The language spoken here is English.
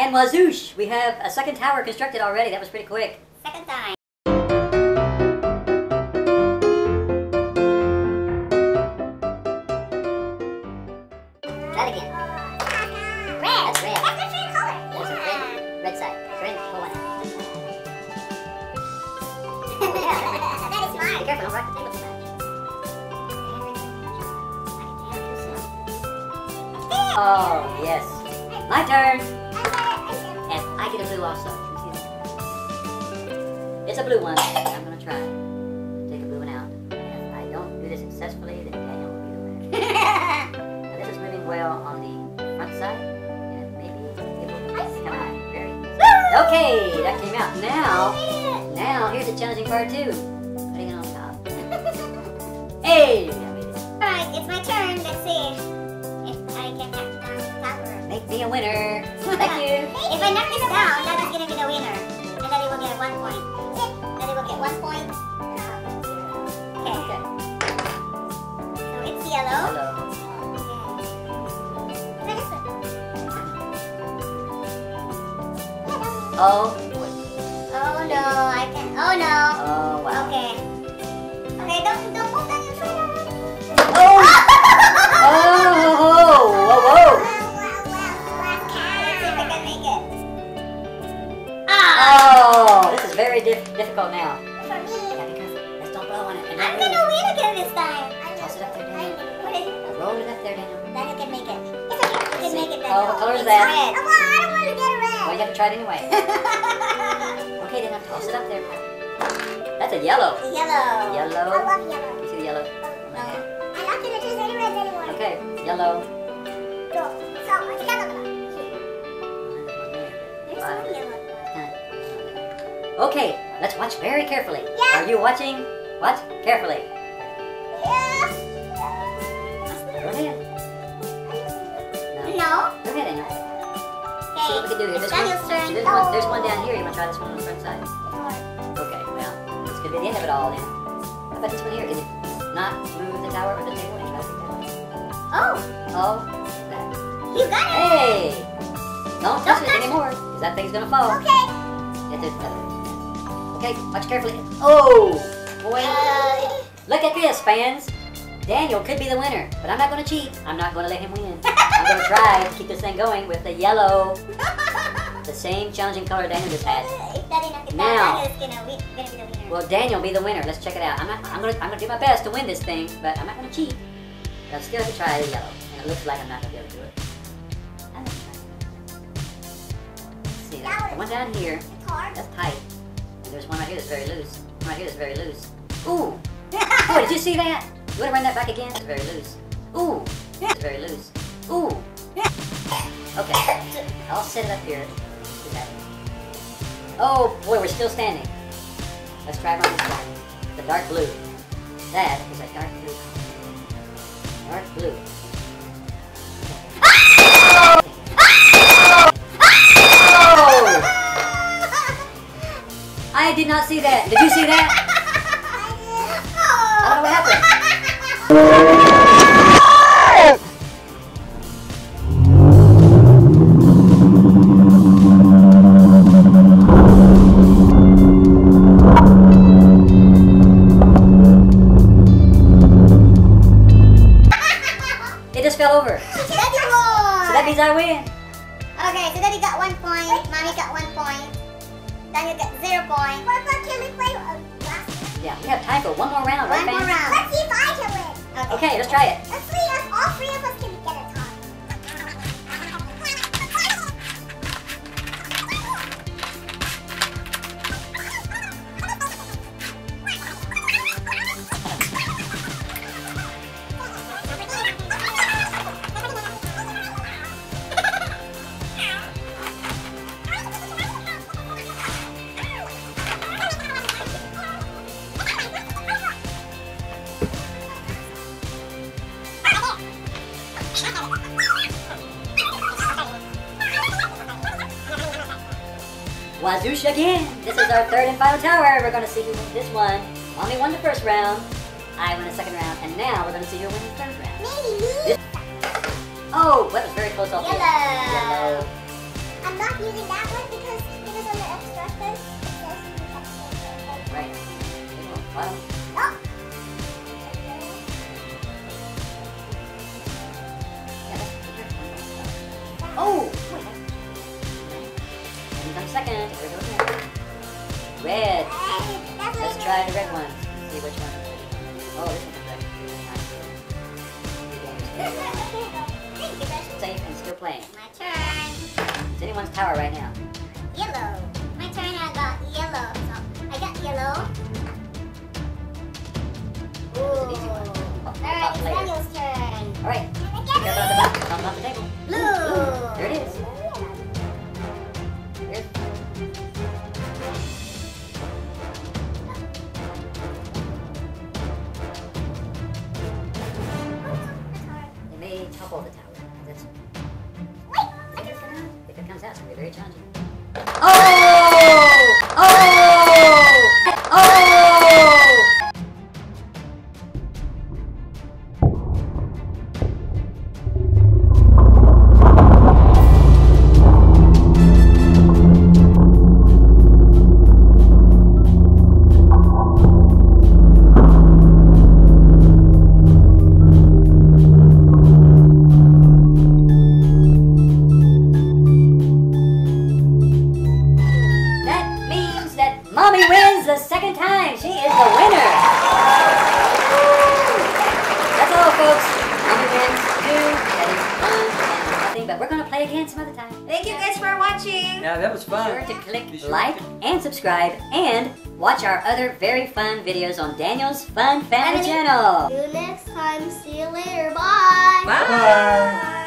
And Wazush, we have a second tower constructed already. That was pretty quick. Second time. Try it again. Red. That's red. That's a true color. There's a red. Red side. Red. Pull one out. That is mine. Be careful, don't work. Oh, yes. My turn. And I get a blue also. It's a blue one. I'm going to try. Take a blue one out. And if I don't do this successfully, then Daniel will be the winner. Now, this is moving well on the front side. And maybe it will come out very soon. Okay, that came out. Now, here's the challenging part, too. Putting it on top. Hey! Alright, it's my turn. Let's see. Make me a winner. Thank you. If I knock this down, that is going to be the winner. And then he will get 1 point. Then he will get 1 point. Okay. So it's yellow. Oh. Oh no, I can't. Oh no. Oh wow. Okay. Okay, don't put that in front. Oh. Oh. Difficult now. For me. Yeah, because let's don't blow on it. And I'm gonna win again this time. Toss it up there, Daniel. What is it? Roll it up there, Daniel. Daniel can make it. It's okay. You can make it, Daniel. Oh, what color is that? Red. Oh, well, I don't want to get red. Well, you have to try it anyway. Okay, Daniel, toss it up there. That's a yellow. Yellow. Yellow. I love yellow. You see the yellow? No. I'm not gonna choose any reds anymore. Okay, yellow. No. So, I think I love it. There's some yellow. Okay, let's watch very carefully. Yeah. Are you watching? Watch carefully. Yes. Yeah. Go ahead. No. Go ahead, Anna. Okay. See what we can do here. There's one down here. You want to try this one on the front side? Okay, well, this could be the end of it all then. How about this one here? Can you not move the tower or the table? Oh. Oh. You got it. Hey. Don't touch it anymore, because that thing's going to fall. Okay. Get this other. Okay, watch carefully. Oh, boy. Look at this, fans. Daniel could be the winner, but I'm not going to cheat. I'm not going to let him win. I'm going to try to keep this thing going with the yellow. The same challenging color Daniel just had. Now, will Daniel be the winner? Let's check it out. I'm going to do my best to win this thing, but I'm not going to cheat. But I'll still have to try the yellow, and it looks like I'm not going to be able to do it. I'm not Let's see, the one down here, that's tight. There's one right here that's very loose. One right here that's very loose. Ooh! Oh, did you see that? You want to run that back again? It's very loose. Ooh! It's very loose. Ooh! Okay. I'll set it up here. Oh, boy, we're still standing. Let's try it on this side. The dark blue. That is a dark blue. Dark blue. I did not see that. Did you see that? I did. Oh. I don't know what happened. It just fell over. So that means I win. Okay, so then you got 1 point. Mommy got 1 point. Daniel got 0 point. What about can we play last round? Yeah, we have time for one more round, right, fans? One more round. Let's see if I can win. Okay, let's try it. Let's see if all three of us can get a top. Wazush again! This is our third and final tower. We're going to see who wins this one. Mommy won the first round. I won the second round. And now we're going to see who wins the third round. Maybe. Oh, that was very close. Yellow. Yellow. I'm not using that one because on the instructions it says you can touch it. Right. It won't flow. Oh! Yeah, that's the first one. Oh! Wait. Here comes second. Here we go again. Red. Let's try the red one. See which one. Oh, this one's red. So you can still play. My turn. It's anyone's tower right now. Yellow. My turn, I got yellow. So I got yellow. Ooh. Alright, it's Daniel's turn. Alright. Comes off the table. Blue. There it is. Topple the tower. That's if it comes out, it's going to be very challenging. Oh! Oh! Oh! Mommy wins the second time. She is the winner. That's all, folks. Mommy wins 2, that is 1, and nothing. But we're gonna play again some other time. Thank you guys for watching. Yeah, that was fun. Be sure to click like and subscribe and watch our other very fun videos on Daniel's Fun Family Channel. See you next time. See you later. Bye. Bye. Bye.